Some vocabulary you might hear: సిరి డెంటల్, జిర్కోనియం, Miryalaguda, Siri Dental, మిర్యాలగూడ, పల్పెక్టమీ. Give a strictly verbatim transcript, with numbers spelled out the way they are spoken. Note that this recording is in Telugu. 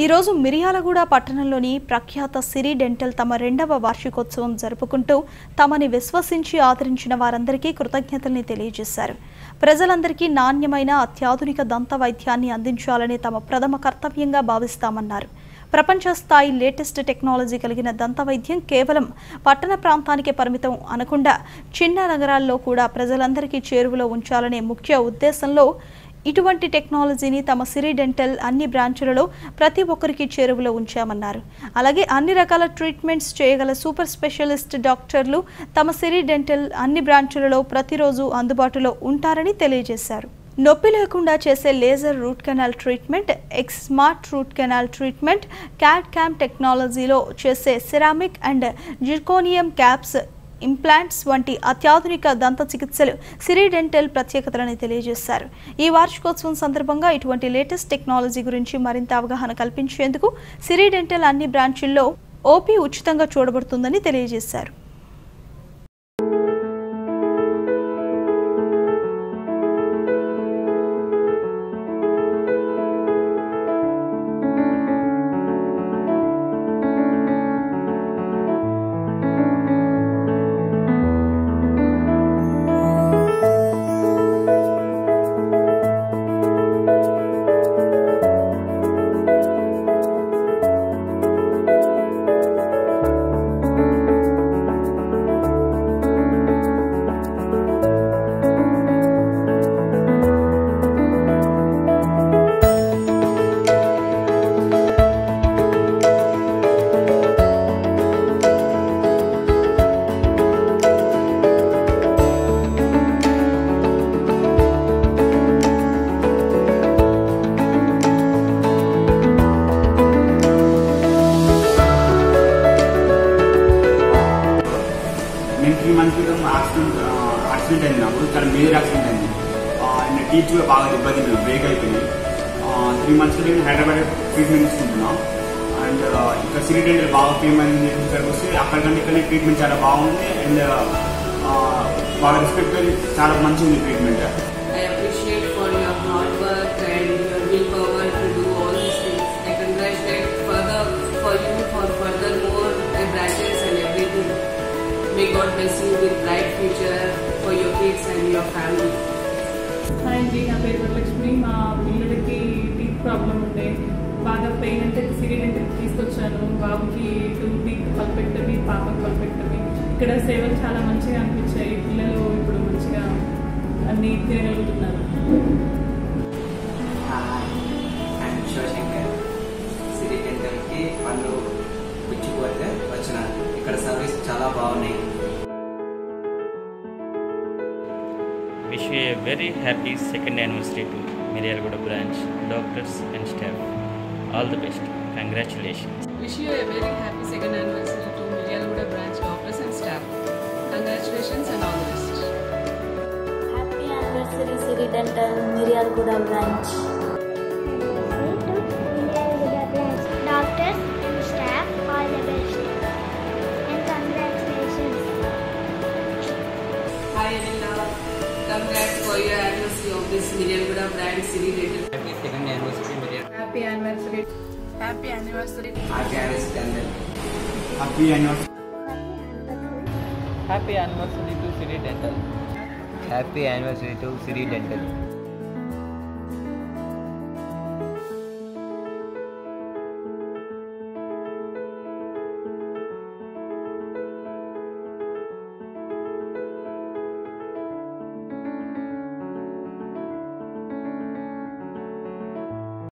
ఈరోజు మిర్యాలగూడ పట్టణంలోని ప్రఖ్యాత సిరి డెంటల్ తమ రెండవ వార్షికోత్సవం జరుపుకుంటూ తమని విశ్వసించి ఆదరించిన వారందరికీ కృతజ్ఞతల్ని తెలియజేశారు. ప్రజలందరికీ నాణ్యమైన అత్యాధునిక దంత వైద్యాన్ని అందించాలని తమ ప్రథమ కర్తవ్యంగా భావిస్తామన్నారు. ప్రపంచ స్థాయి లేటెస్ట్ టెక్నాలజీ కలిగిన దంత వైద్యం కేవలం పట్టణ ప్రాంతానికి పరిమితం అనకుండా చిన్న నగరాల్లో కూడా ప్రజలందరికీ చేరువలో ఉంచాలనే ముఖ్య ఉద్దేశంలో ఇటువంటి టెక్నాలజీని తమ సిరి డెంటల్ అన్ని బ్రాంచులలో ప్రతి ఒక్కరికి చేరువలో ఉంచామన్నారు. అలాగే అన్ని రకాల ట్రీట్మెంట్స్ చేయగల సూపర్ స్పెషలిస్ట్ డాక్టర్లు తమ సిరి డెంటల్ అన్ని బ్రాంచులలో ప్రతిరోజు అందుబాటులో ఉంటారని తెలియజేశారు. నొప్పి లేకుండా చేసే laser root canal treatment, X smart root canal treatment, CAD CAM టెక్నాలజీలో చేసే ceramic and జిర్కోనియం caps, implants వంటి అత్యాధునిక దంత చికిత్సలు సిరి డెంటల్ ప్రత్యేకతలను తెలియజేశారు. ఈ వార్షికోత్సవం సందర్భంగా ఇటువంటి లేటెస్ట్ టెక్నాలజీ గురించి మరింత అవగాహన కల్పించేందుకు సిరి డెంటల్ అన్ని బ్రాంచుల్లో ఓపీ ఉచితంగా చూడబడుతుందని తెలియజేశారు. ట్రీట్మెంట్ చాలా బాగుంది అండ్ వాళ్ళ రెస్పెక్ట్ చాలా మంచిది ట్రీట్మెంట్. నా పేరు వరలక్ష్మి. మా పిల్లలకి టీత్ ప్రాబ్లం ఉండే, బాగా పెయిన్ అంటే సిరి డెంటల్కి తీసుకొచ్చాను. బాబుకి టూ వీక్ పల్పెక్టమీ, పాపకి పల్పెక్టమీ. ఇక్కడ సేవలు చాలా మంచిగా అనిపించాయి. పిల్లలు ఇప్పుడు మంచిగా అన్ని తినగలుగుతున్నారు. సిరి డెంటల్కి వాళ్ళు గుచ్చిపోతే వచ్చినారు. ఇక్కడ సర్వీస్ చాలా బాగున్నాయి. Wish you a very happy second anniversary to Miryalaguda branch, doctors and staff. All the best. Congratulations. Wish you a very happy second anniversary to Miryalaguda branch, doctors and staff. Congratulations and all the best. Happy anniversary Siri Dental Miryalaguda branch. Miryalaguda branch, doctors and staff, all the best. And congratulations. Hi Anila, congrats for your anniversary of this Miryalaguda branch Siri Dental. Happy second anniversary Miryalaguda. Happy anniversary. Happy anniversary. Happy anniversary. Happy anniversary. Happy anniversary to Siri Dental. Happy anniversary to Siri Dental.